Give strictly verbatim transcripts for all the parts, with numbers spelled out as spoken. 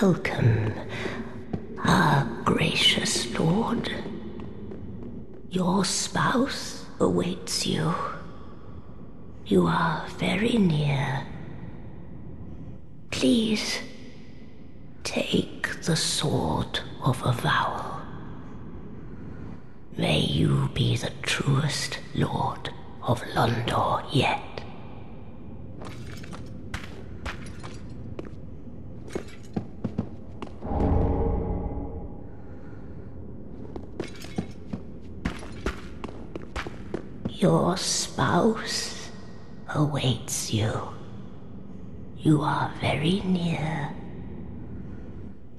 welcome, our gracious lord. Your spouse awaits you. You are very near. Please, take the sword of avowal. May you be the truest lord of Londor yet. Your spouse awaits you. You are very near.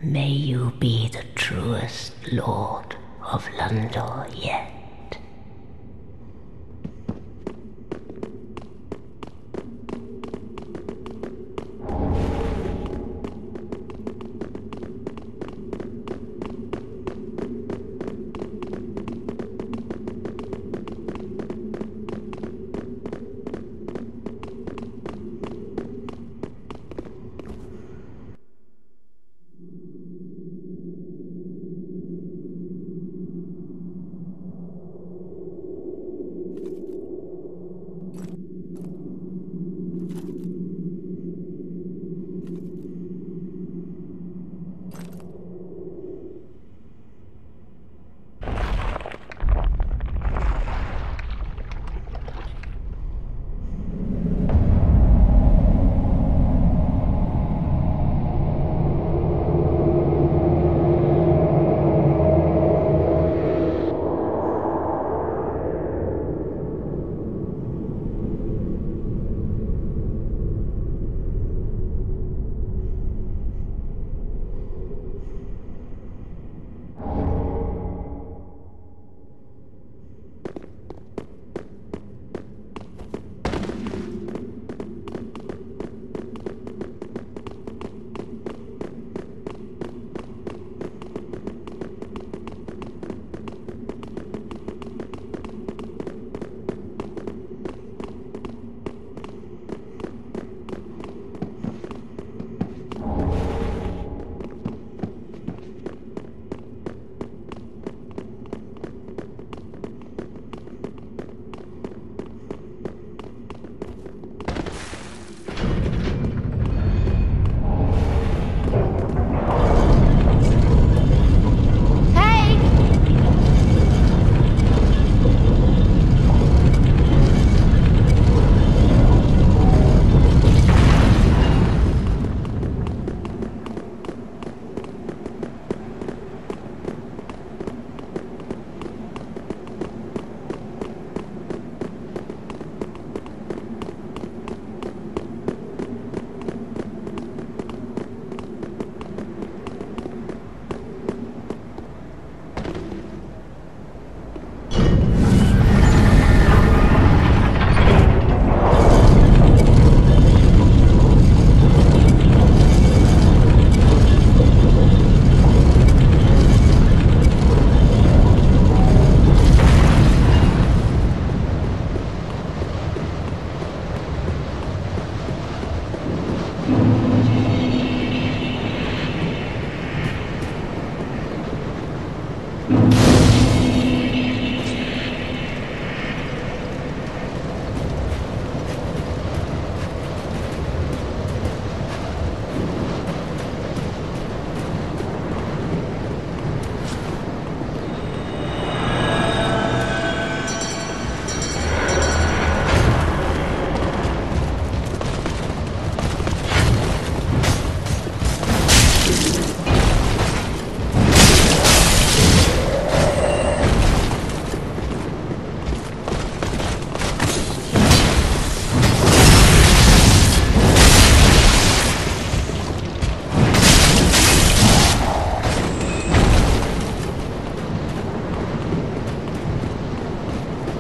May you be the truest lord of Londor yet.